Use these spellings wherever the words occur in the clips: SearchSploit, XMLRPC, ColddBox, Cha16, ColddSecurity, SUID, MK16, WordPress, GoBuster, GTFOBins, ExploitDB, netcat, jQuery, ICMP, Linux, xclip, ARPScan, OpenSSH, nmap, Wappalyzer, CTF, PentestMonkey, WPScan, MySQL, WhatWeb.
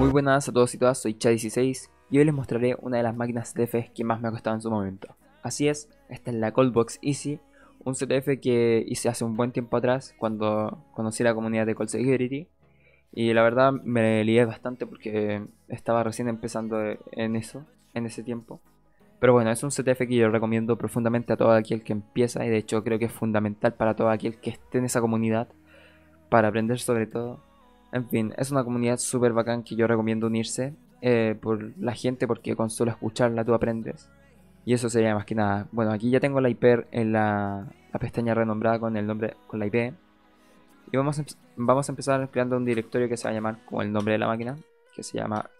Muy buenas a todos y todas, soy Cha16 y hoy les mostraré una de las máquinas CTF que más me ha costado en su momento. Así es, esta es la ColddBox Easy, un CTF que hice hace un buen tiempo atrás cuando conocí la comunidad de ColddSecurity. Y la verdad me lié bastante porque estaba recién empezando en ese tiempo. Pero bueno, es un CTF que yo recomiendo profundamente a todo aquel que empieza. Y de hecho creo que es fundamental para todo aquel que esté en esa comunidad, para aprender sobre todo. En fin, es una comunidad súper bacán que yo recomiendo unirse por la gente, porque con solo escucharla tú aprendes. Y eso sería más que nada. Bueno, aquí ya tengo la IP en la pestaña renombrada con el nombre, con la IP. Y vamos a empezar creando un directorio que se va a llamar como el nombre de la máquina, que se llama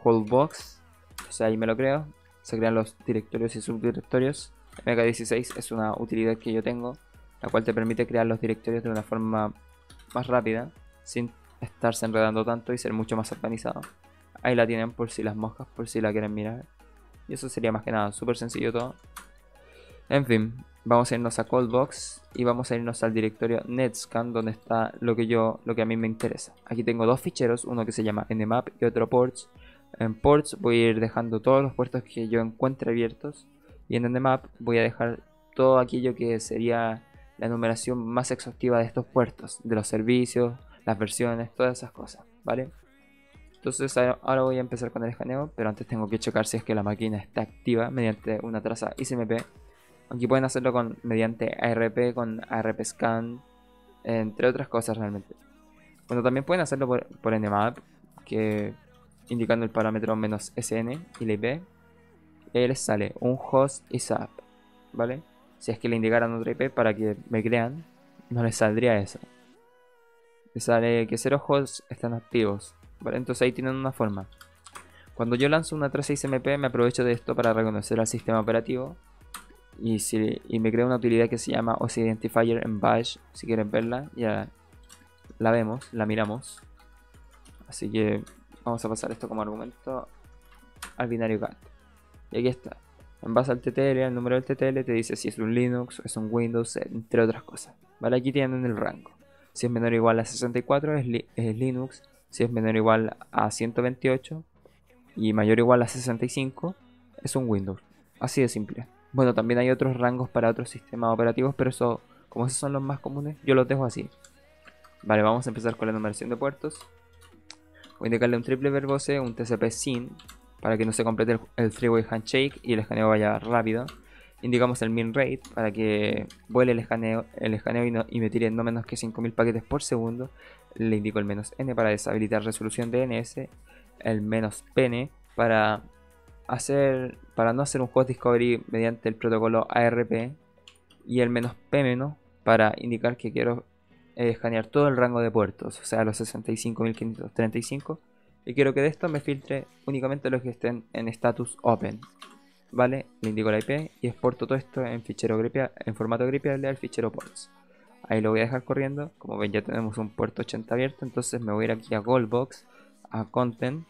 ColddBox. O sea, ahí me lo creo. Se crean los directorios y subdirectorios. MK16 es una utilidad que yo tengo, la cual te permite crear los directorios de una forma más rápida, sin estarse enredando tanto y ser mucho más organizado. Ahí la tienen por si las moscas, por si la quieren mirar. Y eso sería más que nada, súper sencillo todo. En fin, vamos a irnos a ColddBox y vamos a irnos al directorio netscan, donde está lo que a mí me interesa. Aquí tengo dos ficheros, uno que se llama nmap y otro ports. En ports voy a ir dejando todos los puertos que yo encuentre abiertos, y en nmap voy a dejar todo aquello que sería la numeración más exhaustiva de estos puertos, de los servicios, las versiones, todas esas cosas, ¿vale? Entonces ahora voy a empezar con el escaneo, pero antes tengo que checar si es que la máquina está activa mediante una traza ICMP. Aunque pueden hacerlo mediante ARP, con ARPScan, entre otras cosas realmente. Bueno, también pueden hacerlo por nmap, que indicando el parámetro "-sn" y la IP. Y ahí les sale un host y SAP, ¿vale? Si es que le indicaran otra IP para que me crean, no les saldría eso. Les sale que 0 hosts están activos, ¿vale? Entonces ahí tienen una forma. Cuando yo lanzo una traza ICMP me aprovecho de esto para reconocer al sistema operativo. Y me creo una utilidad que se llama OS Identifier en Bash. Si quieren verla, ya la vemos, la miramos. Así que vamos a pasar esto como argumento al binario cat. Y aquí está. En base al TTL, el número del TTL te dice si es un Linux, es un Windows, entre otras cosas, ¿vale? Aquí tienen el rango. Si es menor o igual a 64 es Linux. Si es menor o igual a 128 y mayor o igual a 65 es un Windows. Así de simple. Bueno, también hay otros rangos para otros sistemas operativos, pero eso, como esos son los más comunes, yo los dejo así. Vale, vamos a empezar con la numeración de puertos. Voy a indicarle un triple verbose, un TCP SYN, para que no se complete el three-way handshake y el escaneo vaya rápido. Indicamos el min rate para que vuele el escaneo y me tire no menos que 5000 paquetes por segundo. Le indico el "-n" para deshabilitar resolución DNS, el "-pn" para no hacer un host discovery mediante el protocolo ARP, y el "-p-" para indicar que quiero escanear todo el rango de puertos, o sea los 65.535, y quiero que de esto me filtre únicamente los que estén en status open, ¿vale? Le indico la IP y exporto todo esto en fichero en formato gripeable al fichero ports. Ahí lo voy a dejar corriendo. Como ven, ya tenemos un puerto 80 abierto, entonces me voy a ir aquí a ColddBox, a content,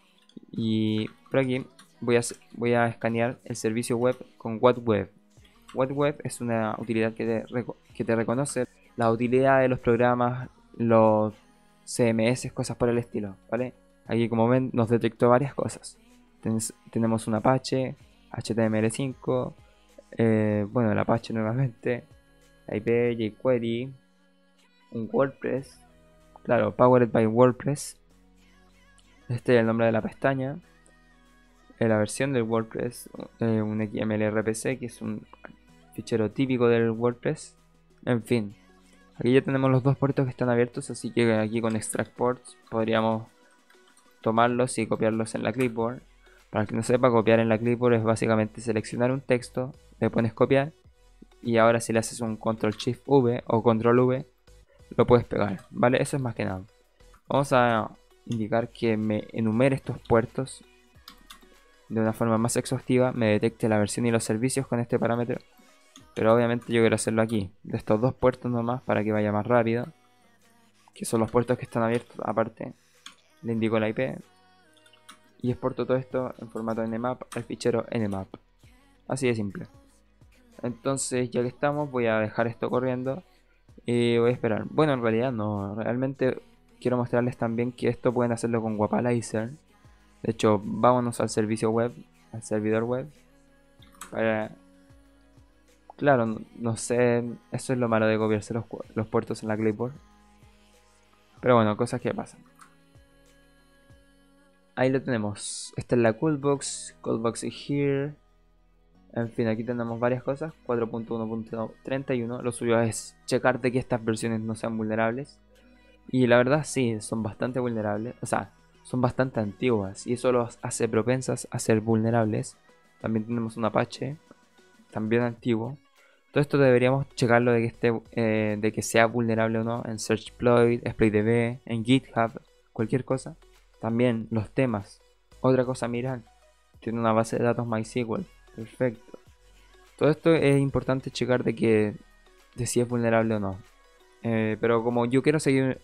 y por aquí voy a escanear el servicio web con WhatWeb. WhatWeb es una utilidad que te reconoce la utilidad de los programas, los CMS, cosas por el estilo, ¿vale? Aquí, como ven, nos detectó varias cosas. Tenemos un Apache, HTML5, bueno, el Apache nuevamente, la IP, jQuery, un WordPress, claro, Powered by WordPress. Este es el nombre de la pestaña, la versión del WordPress, un XMLRPC, que es un fichero típico del WordPress. En fin, aquí ya tenemos los dos puertos que están abiertos, así que aquí con extract ports podríamos tomarlos y copiarlos en la clipboard. Para el que no sepa, copiar en la clipboard es básicamente seleccionar un texto, le pones copiar, y ahora si le haces un Control-Shift-V o Control-V lo puedes pegar, ¿vale? Eso es más que nada. Vamos a indicar que me enumere estos puertos de una forma más exhaustiva, me detecte la versión y los servicios con este parámetro, pero obviamente yo quiero hacerlo aquí, de estos dos puertos nomás, para que vaya más rápido, que son los puertos que están abiertos. Aparte le indico la IP y exporto todo esto en formato nmap al fichero nmap, así de simple. Entonces, ya que estamos, voy a dejar esto corriendo y voy a esperar. Bueno, en realidad no, realmente quiero mostrarles también que esto pueden hacerlo con Wappalyzer, De hecho, vámonos al servicio web, al servidor web. Para... Claro, no sé, eso es lo malo de copiarse los puertos en la clipboard. Pero bueno, cosas que pasan. Ahí lo tenemos. Esta es la ColddBox, ColddBox is here. En fin, aquí tenemos varias cosas. 4.1.31. Lo suyo es checar de que estas versiones no sean vulnerables. Y la verdad sí, son bastante vulnerables. O sea, son bastante antiguas. Y eso los hace propensas a ser vulnerables. También tenemos un Apache, también antiguo. Todo esto deberíamos checarlo de que esté, de que sea vulnerable o no, en SearchSploit, ExploitDB, en GitHub, cualquier cosa. También los temas. Otra cosa, mirad, tiene una base de datos MySQL. Perfecto. Todo esto es importante checar de que de si es vulnerable o no. Pero como yo quiero seguir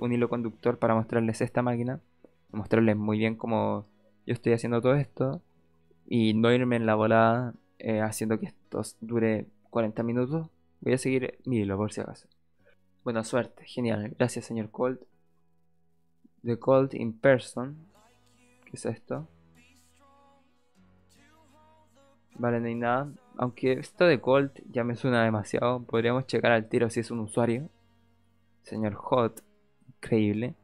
un hilo conductor para mostrarles esta máquina, mostrarles muy bien cómo yo estoy haciendo todo esto y no irme en la volada. Haciendo que esto dure 40 minutos. Voy a seguir mi hilo por si acaso. Buena suerte, genial. Gracias, señor Cold. The Cold in person. ¿Qué es esto? Vale, no hay nada. Aunque esto de Cold ya me suena demasiado. Podríamos checar al tiro si es un usuario. Señor Hot. Increíble.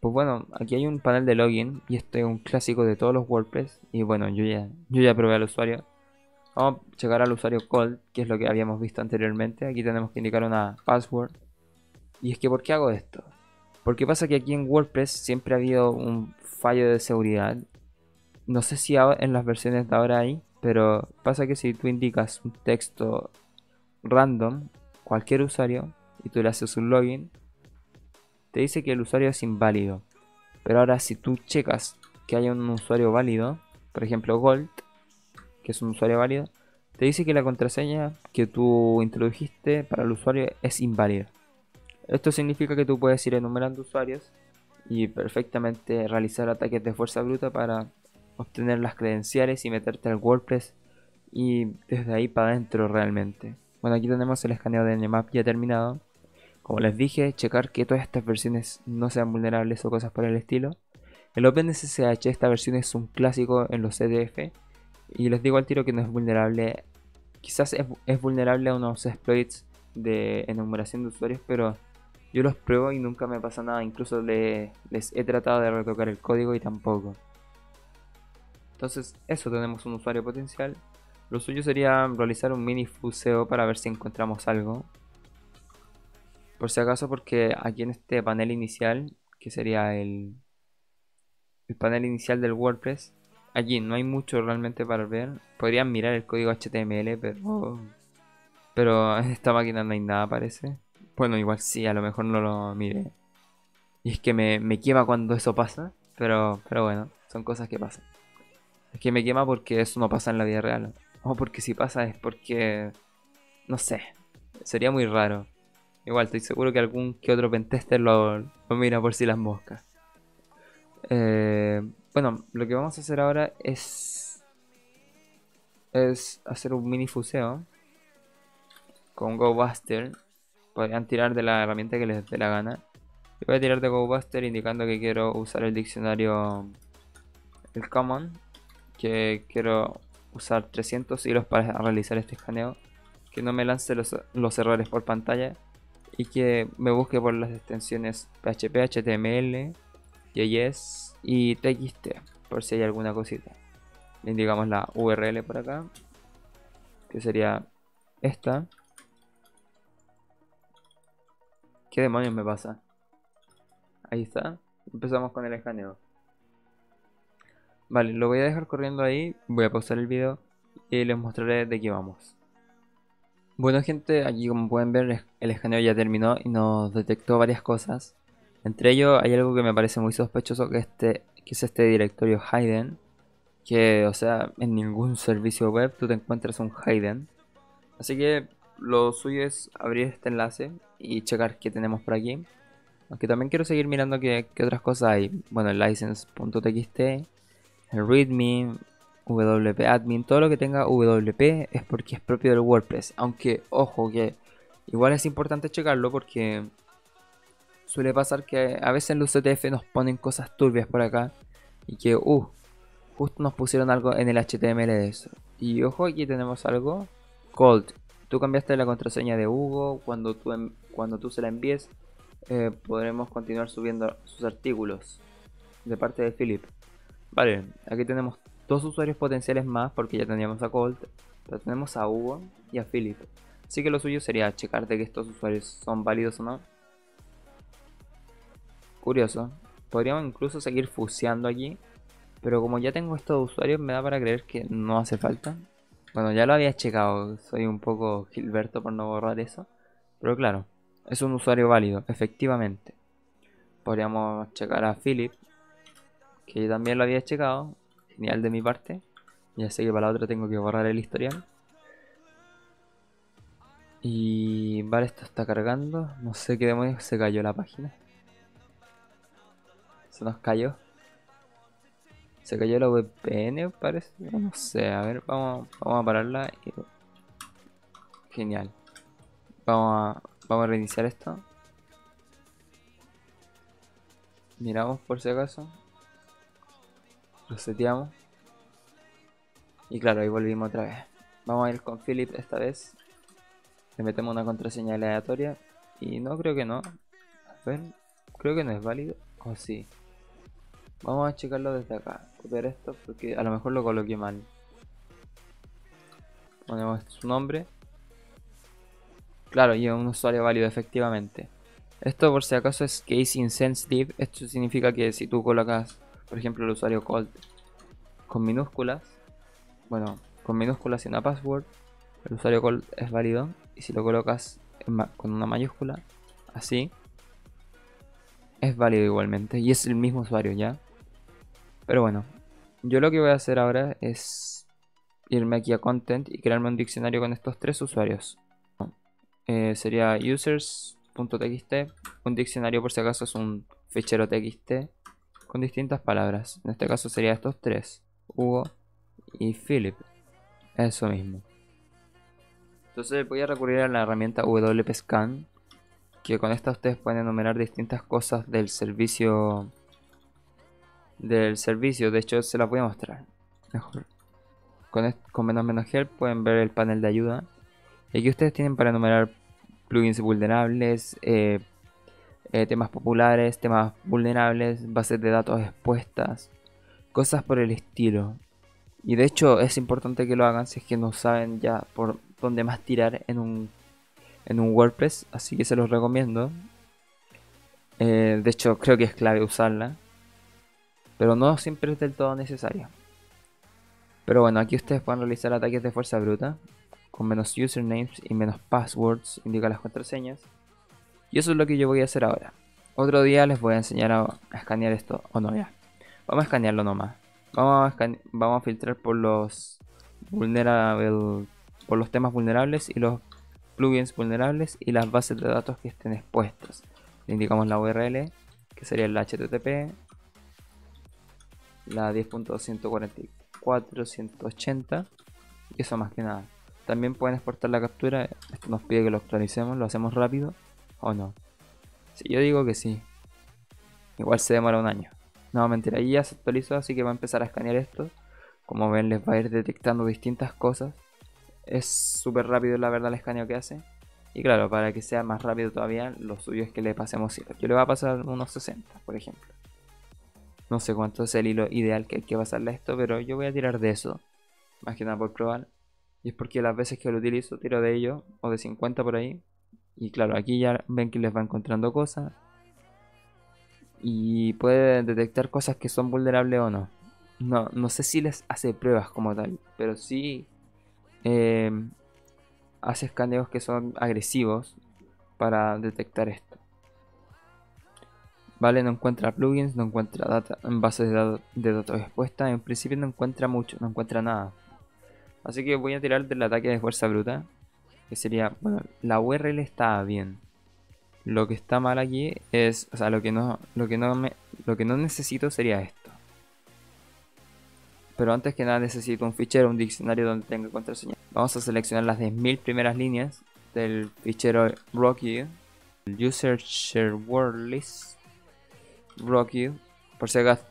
Pues bueno, aquí hay un panel de login y este es un clásico de todos los WordPress. Y bueno, yo ya probé al usuario. Vamos a checar al usuario Cold, que es lo que habíamos visto anteriormente. Aquí tenemos que indicar una password. Y es que ¿por qué hago esto? Porque pasa que aquí en WordPress siempre ha habido un fallo de seguridad. No sé si en las versiones de ahora hay, pero pasa que si tú indicas un texto random, cualquier usuario, y tú le haces un login, te dice que el usuario es inválido. Pero ahora si tú checas que haya un usuario válido, por ejemplo Gold, que es un usuario válido, te dice que la contraseña que tú introdujiste para el usuario es inválida. Esto significa que tú puedes ir enumerando usuarios y perfectamente realizar ataques de fuerza bruta para obtener las credenciales y meterte al WordPress y desde ahí para adentro realmente. Bueno, aquí tenemos el escaneo de Nmap ya terminado. Como les dije, checar que todas estas versiones no sean vulnerables o cosas por el estilo. El OpenSSH, esta versión es un clásico en los CTF. Y les digo al tiro que no es vulnerable. Quizás es vulnerable a unos exploits de enumeración de usuarios, pero yo los pruebo y nunca me pasa nada. Incluso les he tratado de retocar el código y tampoco. Entonces eso, tenemos un usuario potencial. Lo suyo sería realizar un mini fuseo para ver si encontramos algo. Por si acaso, porque aquí en este panel inicial, que sería el panel inicial del WordPress, allí no hay mucho realmente para ver. Podrían mirar el código HTML, pero en esta máquina no hay nada, parece. Bueno, igual sí, a lo mejor no lo mire. Y es que me quema cuando eso pasa, pero bueno, son cosas que pasan. Es que me quema porque eso no pasa en la vida real. O porque si pasa es porque... no sé, sería muy raro. Igual, estoy seguro que algún que otro pentester lo mira por si las moscas. Bueno, lo que vamos a hacer ahora es hacer un mini fuseo con GoBuster. Podrían tirar de la herramienta que les dé la gana. Yo voy a tirar de GoBuster indicando que quiero usar el diccionario, el common, que quiero usar 300 hilos para realizar este escaneo, que no me lance los errores por pantalla. Y que me busque por las extensiones PHP, HTML, JS y TXT, por si hay alguna cosita. Le indicamos la URL por acá, que sería esta. ¿Qué demonios me pasa? Ahí está. Empezamos con el escaneo. Vale, lo voy a dejar corriendo ahí. Voy a pausar el video y les mostraré de qué vamos. Bueno gente, aquí como pueden ver el escaneo ya terminó y nos detectó varias cosas. Entre ello hay algo que me parece muy sospechoso, que es este directorio hidden. Que, o sea, en ningún servicio web tú te encuentras un hidden. Así que lo suyo es abrir este enlace y checar qué tenemos por aquí. Aunque también quiero seguir mirando qué otras cosas hay. Bueno, el license.txt, el readme, WP admin, todo lo que tenga WP es porque es propio del WordPress. Aunque, ojo, que igual es importante checarlo porque suele pasar que a veces en los CTF nos ponen cosas turbias por acá. Y que, justo nos pusieron algo en el HTML de eso. Y ojo, aquí tenemos algo. Cold. Tú cambiaste la contraseña de Hugo. Cuando tú se la envíes, podremos continuar subiendo sus artículos. De parte de Philip. Vale, aquí tenemos dos usuarios potenciales más, porque ya teníamos a Cold, pero tenemos a Hugo y a Philip. Así que lo suyo sería checar de que estos usuarios son válidos o no. Curioso. Podríamos incluso seguir fuseando aquí, pero como ya tengo estos usuarios, me da para creer que no hace falta. Bueno, ya lo había checado. Soy un poco Gilberto por no borrar eso. Pero claro, es un usuario válido, efectivamente. Podríamos checar a Philip, que también lo había checado. Genial de mi parte. Ya sé que para la otra tengo que borrar el historial. Y vale, esto está cargando. No sé qué demonios, se cayó la página. Se nos cayó. Se cayó la VPN, parece. No sé, a ver, vamos a pararla. Y... genial. Vamos a reiniciar esto. Miramos por si acaso. Reseteamos. Y claro, ahí volvimos otra vez. Vamos a ir con Philip esta vez. Le metemos una contraseña aleatoria. Y no, creo que no. A ver, creo que no es válido. O sí. Vamos a checarlo desde acá. Copiar esto porque a lo mejor lo coloqué mal. Ponemos su nombre. Claro, y es un usuario válido, efectivamente. Esto por si acaso es case insensitive. Esto significa que si tú colocas, por ejemplo, el usuario cold con minúsculas, bueno, con minúsculas y una password, el usuario cold es válido. Y si lo colocas con una mayúscula, así, es válido igualmente. Y es el mismo usuario ya. Pero bueno, yo lo que voy a hacer ahora es irme aquí a content y crearme un diccionario con estos tres usuarios. Sería users.txt. Un diccionario, por si acaso, es un fichero txt con distintas palabras. En este caso serían estos tres, Hugo y Philip. Eso mismo. Entonces voy a recurrir a la herramienta WPScan, que con esta ustedes pueden enumerar distintas cosas del servicio. De hecho se las voy a mostrar mejor. Con -help pueden ver el panel de ayuda. Y aquí ustedes tienen para enumerar plugins vulnerables, temas populares, temas vulnerables, bases de datos expuestas, cosas por el estilo. Y de hecho es importante que lo hagan si es que no saben ya por dónde más tirar en un WordPress, así que se los recomiendo. De hecho creo que es clave usarla, pero no siempre es del todo necesaria. Pero bueno, aquí ustedes pueden realizar ataques de fuerza bruta con menos usernames y menos passwords, indica las contraseñas. Y eso es lo que yo voy a hacer ahora. Otro día les voy a enseñar a escanear esto. O no, ya. Vamos a escanearlo nomás. Vamos a filtrar por los temas vulnerables y los plugins vulnerables y las bases de datos que estén expuestas. Le indicamos la URL, que sería el HTTP, la 10.144.180, y eso más que nada. También pueden exportar la captura. Esto nos pide que lo actualicemos, lo hacemos rápido. ¿O no? Si yo digo que sí. Igual se demora un año. No, mentira, ahí ya se actualizó, así que va a empezar a escanear esto. Como ven, les va a ir detectando distintas cosas. Es súper rápido, la verdad, el escaneo que hace. Y claro, para que sea más rápido todavía, lo suyo es que le pasemos hilo. Yo le voy a pasar unos 60, por ejemplo. No sé cuánto es el hilo ideal que hay que pasarle a esto, pero yo voy a tirar de eso. Más que nada por probar. Y es porque las veces que lo utilizo, tiro de ello, o de 50 por ahí. Y claro, aquí ya ven que les va encontrando cosas. Y puede detectar cosas que son vulnerables o no. No sé si les hace pruebas como tal, pero sí hace escaneos que son agresivos para detectar esto. Vale, no encuentra plugins, no encuentra data, bases de datos expuestas. En principio no encuentra mucho, no encuentra nada. Así que voy a tirar del ataque de fuerza bruta. Que sería, bueno, la URL está bien. Lo que está mal aquí es, o sea, lo que no necesito sería esto. Pero antes que nada necesito un fichero, un diccionario donde tenga contraseña. Vamos a seleccionar las 10.000 primeras líneas del fichero Rocky User share word list, Rocky, por si acaso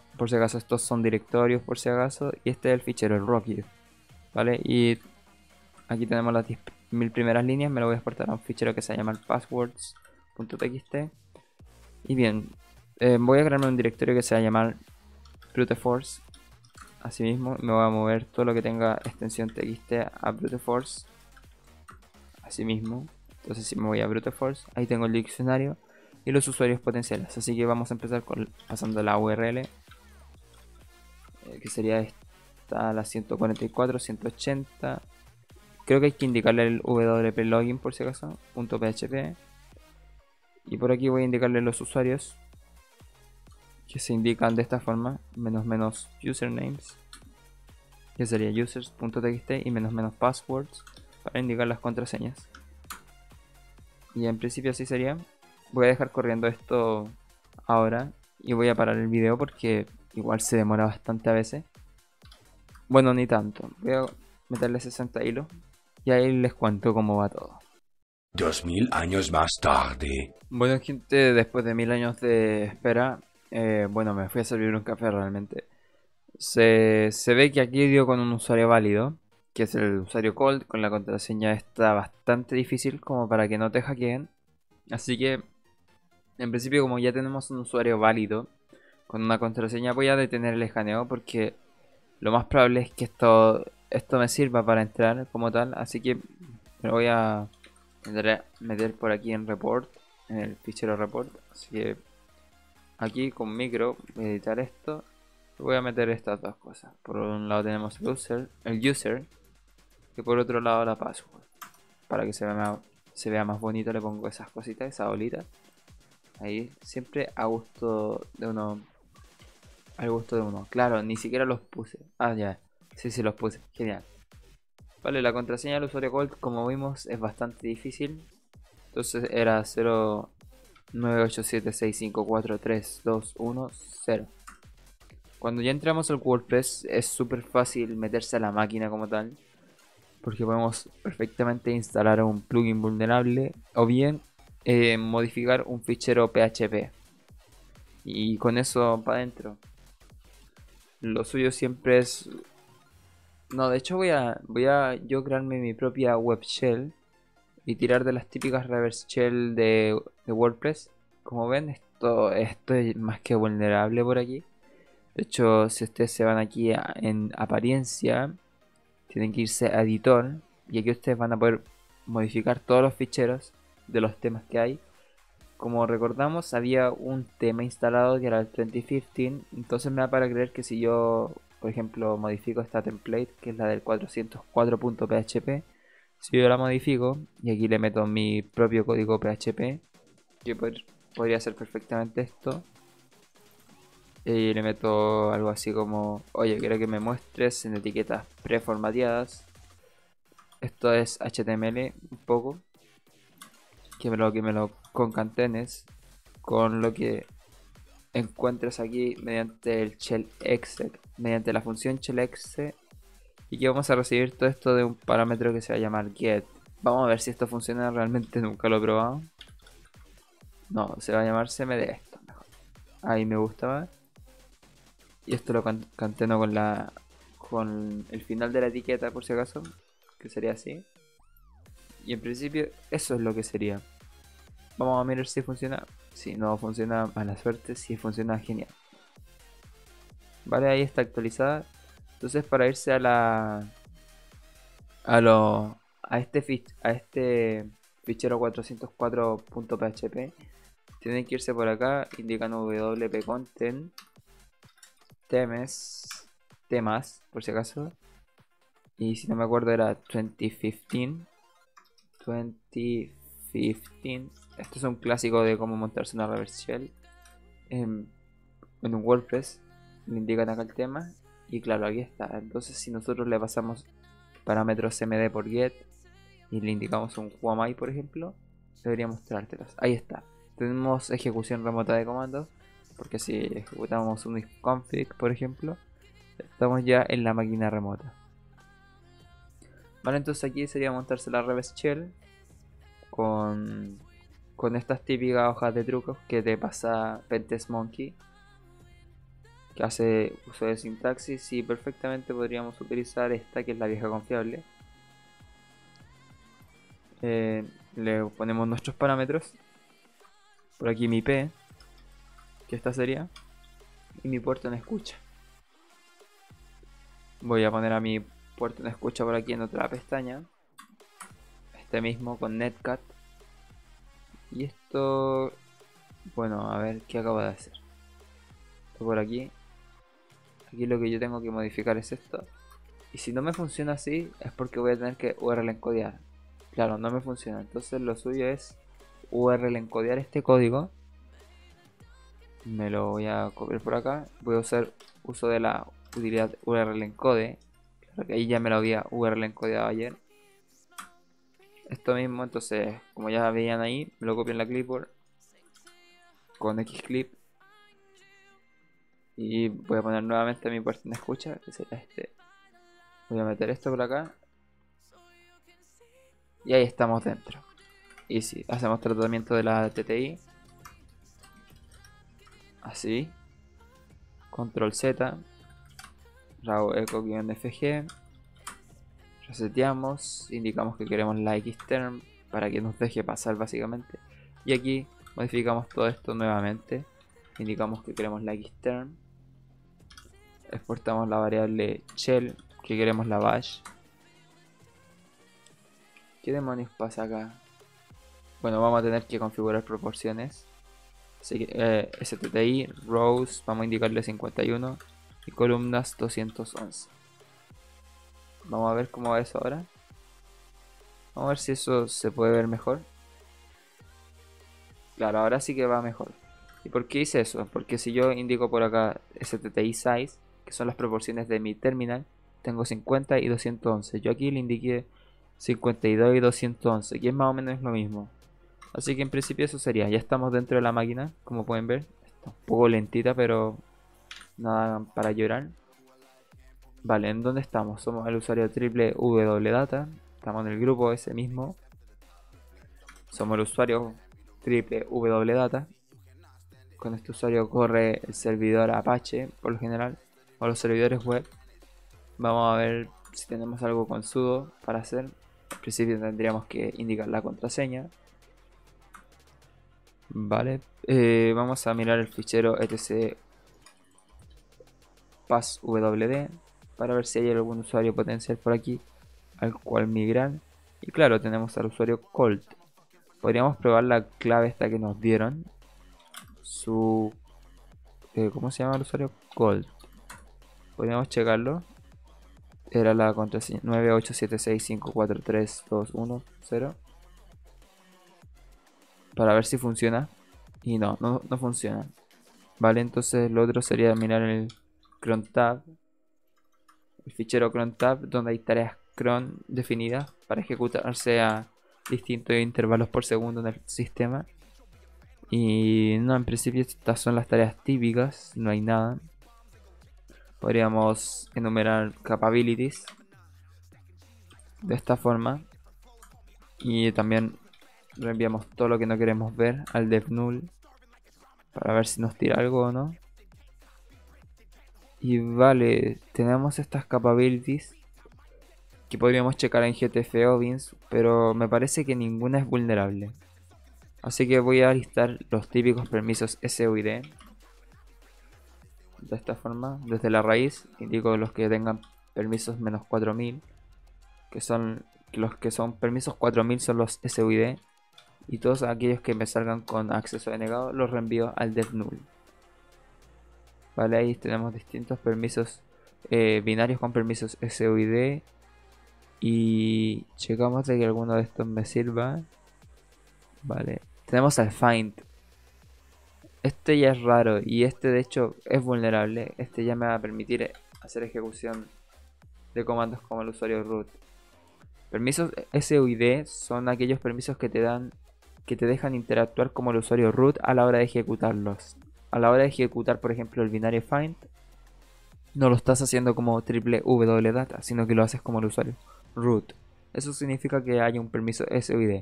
estos son directorios, por si acaso, y este es el fichero, el Rocky, ¿vale? Y aquí tenemos las 10.000 primeras líneas, me lo voy a exportar a un fichero que se llama el passwords.txt. Y bien, voy a crearme un directorio que se va a llamar bruteforce. Así mismo, me voy a mover todo lo que tenga extensión txt a bruteforce. Así mismo, entonces si me voy a bruteforce, ahí tengo el diccionario y los usuarios potenciales. Así que vamos a empezar pasando la URL, que sería esta, la 144, 180. Creo que hay que indicarle el wp login por si acaso, .php. Y por aquí voy a indicarle los usuarios, que se indican de esta forma, ... usernames, que sería users.txt, y ... passwords, para indicar las contraseñas. Y en principio así sería. Voy a dejar corriendo esto ahora y voy a parar el video porque igual se demora bastante a veces. Bueno, ni tanto. Voy a meterle 60 hilos y ahí les cuento cómo va todo. 2000 años más tarde. Bueno, gente, después de 1000 años de espera, bueno, me fui a servir un café realmente. Se ve que aquí dio con un usuario válido, que es el usuario Cold, con la contraseña está bastante difícil como para que no te hackeen. Así que, en principio, como ya tenemos un usuario válido con una contraseña, voy a detener el escaneo porque lo más probable es que esto me sirva para entrar como tal. Así que me voy a meter por aquí en report, en el fichero report. Así que aquí con micro voy a editar esto. Voy a meter estas dos cosas. Por un lado tenemos el user y por otro lado la password. Para que se vea más bonito le pongo esas cositas, esas bolitas. Ahí siempre a gusto de uno. Al gusto de uno. Claro, ni siquiera los puse. Ah, ya. Sí, los puse. Genial. Vale, la contraseña del usuario Cold, como vimos, es bastante difícil. Entonces era 098765432110. Cuando ya entramos al WordPress es súper fácil meterse a la máquina como tal, porque podemos perfectamente instalar un plugin vulnerable o bien modificar un fichero PHP. Y con eso para adentro. Lo suyo siempre es... No, de hecho voy a yo crearme mi propia web shell y tirar de las típicas reverse shell de WordPress. Como ven, esto es más que vulnerable por aquí. De hecho, si ustedes se van aquí en apariencia, tienen que irse a editor y aquí ustedes van a poder modificar todos los ficheros de los temas que hay. Como recordamos, había un tema instalado que era el 2015, entonces me da para creer que si yo, por ejemplo, modifico esta template, que es la del 404.php, si yo la modifico y aquí le meto mi propio código PHP, yo podría hacer perfectamente esto. Y le meto algo así como, oye, quiero que me muestres en etiquetas preformateadas. Esto es HTML un poco. Que me lo concatenes con lo que encuentras aquí mediante el shell exec, mediante la función shell exec. Y que vamos a recibir todo esto de un parámetro que se va a llamar get. Vamos a ver si esto funciona realmente, nunca lo he probado. No, se va a llamar cmd esto. Mejor. Ahí me gusta más. Y esto lo concateno con el final de la etiqueta, por si acaso, que sería así. Y en principio eso es lo que sería. Vamos a mirar si funciona. Si no funciona, mala suerte. Si funciona, genial. Vale, ahí está actualizada. Entonces, para irse a este fichero 404.php, tienen que irse por acá, indican wp content temas, por si acaso, y si no me acuerdo era 2015. Esto es un clásico de cómo montarse una reverse shell en un WordPress. Le indican acá el tema y claro, aquí está. Entonces si nosotros le pasamos parámetros cmd por get y le indicamos un wamai, por ejemplo, debería mostrártelos. Ahí está, tenemos ejecución remota de comandos. Porque si ejecutamos un config, por ejemplo, estamos ya en la máquina remota. Vale, entonces aquí sería montarse la reverse shell con, con estas típicas hojas de trucos que te pasa PentestMonkey, que hace uso de sintaxis, y perfectamente podríamos utilizar esta, que es la vieja confiable. Le ponemos nuestros parámetros, por aquí mi IP, que esta sería, y mi puerto en escucha. Voy a poner a mi puerto en escucha por aquí en otra pestaña, este mismo con netcat. Y esto, bueno, a ver qué acabo de hacer. Esto por aquí. Aquí lo que yo tengo que modificar es esto. Y si no me funciona así, es porque voy a tener que URL encodear. Claro, no me funciona. Entonces lo suyo es URL encodear este código. Me lo voy a copiar por acá. Voy a hacer uso de la utilidad URL encode. Claro que ahí ya me lo había URL encodeado ayer. Esto mismo, entonces, como ya veían ahí, me lo copio en la clipboard con xclip y voy a poner nuevamente mi puerto en escucha, que será este. Voy a meter esto por acá y ahí estamos dentro. Y si hacemos tratamiento de la TTI, así, control Z, raw eco-fg, reseteamos, indicamos que queremos la xterm para que nos deje pasar básicamente, y aquí modificamos todo esto nuevamente, indicamos que queremos la xterm, exportamos la variable shell, que queremos la bash. ¿Qué demonios pasa acá? Bueno, vamos a tener que configurar proporciones, así que STTI, rows, vamos a indicarle 51 y columnas 211. Vamos a ver cómo va eso ahora. Vamos a ver si eso se puede ver mejor. Claro, ahora sí que va mejor. ¿Y por qué hice eso? Porque si yo indico por acá STTI size, que son las proporciones de mi terminal, tengo 50 y 211. Yo aquí le indiqué 52 y 211, que es más o menos lo mismo. Así que en principio eso sería. Ya estamos dentro de la máquina, como pueden ver. Está un poco lentita, pero nada para llorar. Vale, ¿en dónde estamos? Somos el usuario triple wdata, estamos en el grupo ese mismo. Somos el usuario triple wdata. Con este usuario corre el servidor Apache, por lo general, o los servidores web. Vamos a ver si tenemos algo con sudo para hacer. Al principio tendríamos que indicar la contraseña. Vale, vamos a mirar el fichero etc passwd para ver si hay algún usuario potencial por aquí al cual migrar. Y claro, tenemos al usuario cold. Podríamos probar la clave esta que nos dieron. Su... ¿cómo se llama el usuario? Cold. Podríamos checarlo. Era la contraseña 98765432110. Para ver si funciona. Y no funciona. Vale, entonces lo otro sería mirar el cron tab. El fichero cron tab, donde hay tareas cron definidas para ejecutarse a distintos intervalos por segundo en el sistema. Y no, en principio estas son las tareas típicas, no hay nada. Podríamos enumerar capabilities de esta forma y también reenviamos todo lo que no queremos ver al devnull para ver si nos tira algo o no. Y vale, tenemos estas capabilities que podríamos checar en GTFOBins, pero me parece que ninguna es vulnerable. Así que voy a listar los típicos permisos SUID. De esta forma, desde la raíz, indico los que tengan permisos menos 4000. Los que son permisos 4000 son los SUID. Y todos aquellos que me salgan con acceso denegado los reenvío al devnull. Vale, ahí tenemos distintos permisos binarios con permisos SUID. Y checamos de que alguno de estos me sirva. Vale, tenemos al find. Este ya es raro y este de hecho es vulnerable. Este ya me va a permitir hacer ejecución de comandos como el usuario root. Permisos SUID son aquellos permisos que te dan, que te dejan interactuar como el usuario root a la hora de ejecutarlos. A la hora de ejecutar, por ejemplo, el binario find, no lo estás haciendo como triple wdata, sino que lo haces como el usuario root. Eso significa que haya un permiso SUID.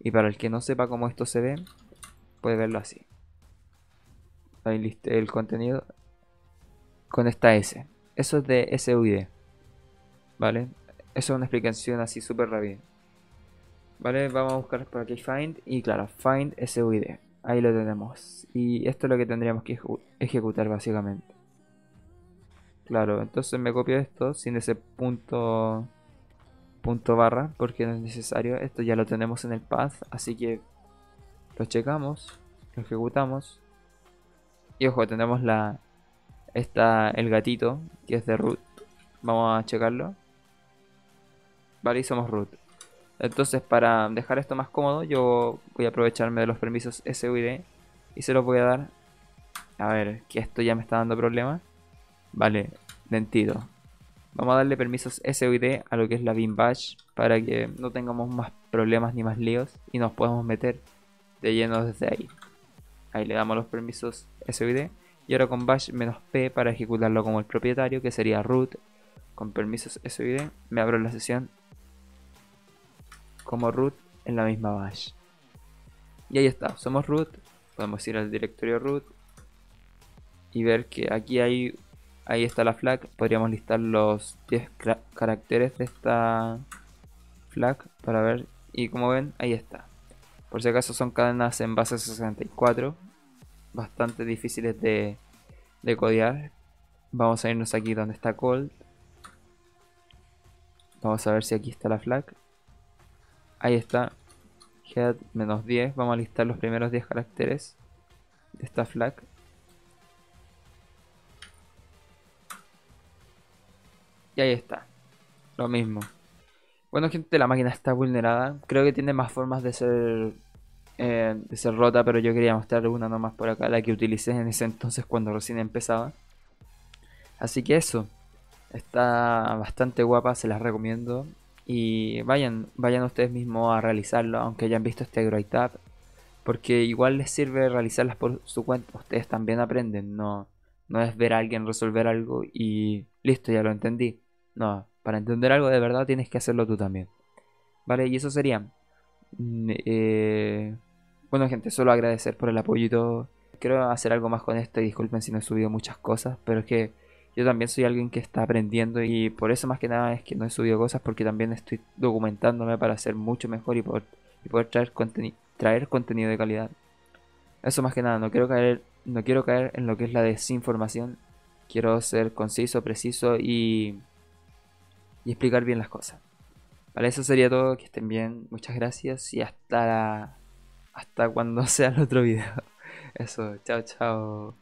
Y para el que no sepa cómo esto se ve, puede verlo así. Ahí listo el contenido con esta S. Eso es de SUID, ¿vale? Eso es una explicación así súper rápida, ¿vale? Vamos a buscar por aquí Find y claro, Find SUID. Ahí lo tenemos. Y esto es lo que tendríamos que ejecutar básicamente. Claro, entonces me copio esto sin ese punto barra porque no es necesario. Esto ya lo tenemos en el path, así que lo checamos, lo ejecutamos y ojo, tenemos el gatito que es de root. Vamos a checarlo. Vale, y somos root. Entonces, para dejar esto más cómodo, yo voy a aprovecharme de los permisos SUID y se los voy a dar. A ver, que esto ya me está dando problemas. Vale, lentito. Vamos a darle permisos SUID a lo que es la bin bash para que no tengamos más problemas ni más líos y nos podemos meter de lleno desde ahí. Ahí le damos los permisos SUID y ahora con bash -p para ejecutarlo como el propietario, que sería root con permisos SUID. Me abro la sesión como root en la misma bash. Y ahí está, somos root. Podemos ir al directorio root y ver que aquí hay... Ahí está la flag, podríamos listar los 10 caracteres de esta flag para ver. Y como ven, ahí está. Por si acaso son cadenas en base 64, bastante difíciles de codear. Vamos a irnos aquí donde está cold. Vamos a ver si aquí está la flag. Ahí está, head -10. Vamos a listar los primeros 10 caracteres de esta flag. Y ahí está, lo mismo. Bueno gente, la máquina está vulnerada. Creo que tiene más formas de ser rota, pero yo quería mostrar una nomás por acá, la que utilicé en ese entonces cuando recién empezaba. Así que eso, está bastante guapa, se las recomiendo. Y vayan ustedes mismos a realizarlo, aunque hayan visto este Grow Tab, porque igual les sirve realizarlas por su cuenta. Ustedes también aprenden, no es ver a alguien resolver algo y listo, ya lo entendí. No, para entender algo de verdad tienes que hacerlo tú también. Vale, y eso sería. Bueno gente, solo agradecer por el apoyo y todo. Quiero hacer algo más con esto y disculpen si no he subido muchas cosas, pero es que yo también soy alguien que está aprendiendo y por eso más que nada es que no he subido cosas, porque también estoy documentándome para ser mucho mejor y poder traer contenido de calidad. Eso más que nada, no quiero caer en lo que es la desinformación. Quiero ser conciso, preciso y explicar bien las cosas. Vale, eso sería todo. Que estén bien. Muchas gracias y hasta cuando sea el otro video. Eso, chao, chao.